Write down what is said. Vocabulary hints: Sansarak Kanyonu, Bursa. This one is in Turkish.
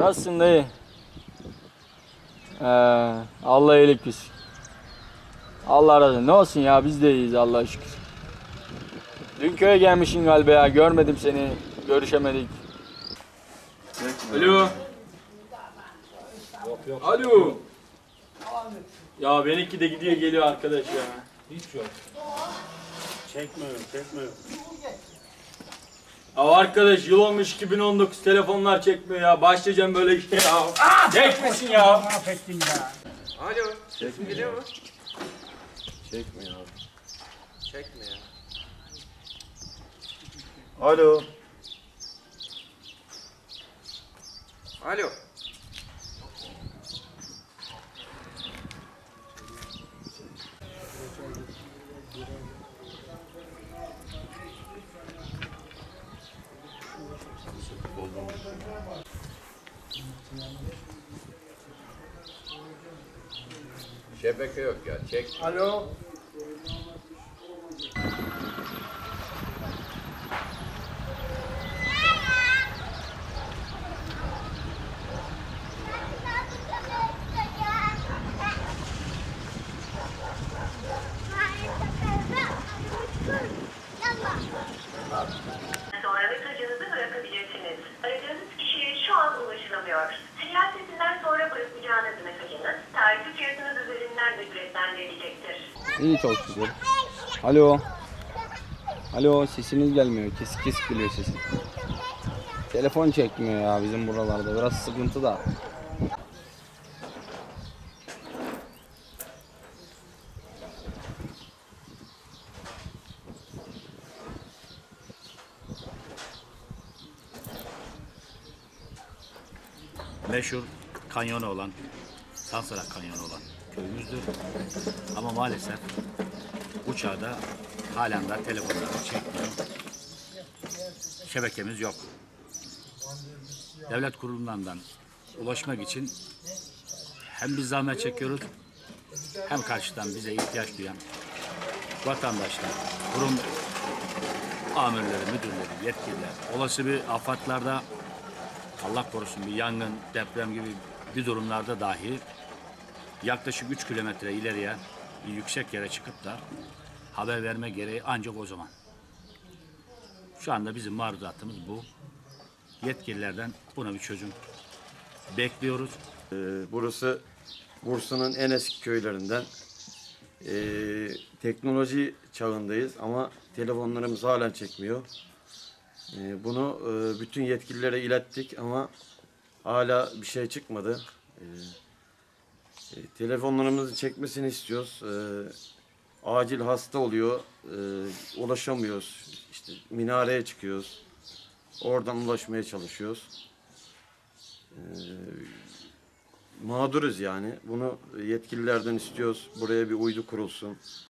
Nasılsın dayı? Allah iyilik versin. Allah razı olsun. Ne olsun ya, biz de iyiyiz Allah'a şükür. Dün köye gelmişsin galiba ya, görmedim seni, görüşemedik. Alo. Alo. Ya benimki de gidiyor geliyor arkadaş ya. Hiç yok. Çekmiyor. Ya arkadaş, yıl olmuş 2019, telefonlar çekmiyor ya. Başlayacağım böyle şey ya. Çekmesin ya. Affettin ya. Alo. Sesim geliyor mu? Çekmiyor abi. Çekmiyor. Alo. Alo. Şebeke yok ya, çek. Alo. İyi, çok güzel. Alo. Alo, sesiniz gelmiyor. Kesik kesik geliyor sesin. Telefon çekmiyor ya bizim buralarda. Biraz sıkıntı da. Meşhur kanyonu olan, Sansarak Kanyonu olan köyümüzdür. Ama maalesef bu çağda halen daha telefonlarımız çekmiyor. Şebekemiz yok. Devlet kurumlarından ulaşmak için hem biz zahmet çekiyoruz, hem karşıdan bize ihtiyaç duyan vatandaşlar, kurum amirleri, müdürleri, yetkililer, olası bir afatlarda, Allah korusun bir yangın, deprem gibi bir durumlarda dahi yaklaşık 3 kilometre ileriye bir yüksek yere çıkıp da haber verme gereği ancak o zaman. Şu anda bizim maruzatımız bu. Yetkililerden buna bir çözüm bekliyoruz. Burası Bursa'nın en eski köylerinden. Teknoloji çağındayız ama telefonlarımız halen çekmiyor. Bunu bütün yetkililere ilettik ama hala bir şey çıkmadı. Telefonlarımızı çekmesini istiyoruz. Acil hasta oluyor, ulaşamıyoruz. İşte minareye çıkıyoruz, oradan ulaşmaya çalışıyoruz. Mağduruz yani. Bunu yetkililerden istiyoruz. Buraya bir uydu kurulsun.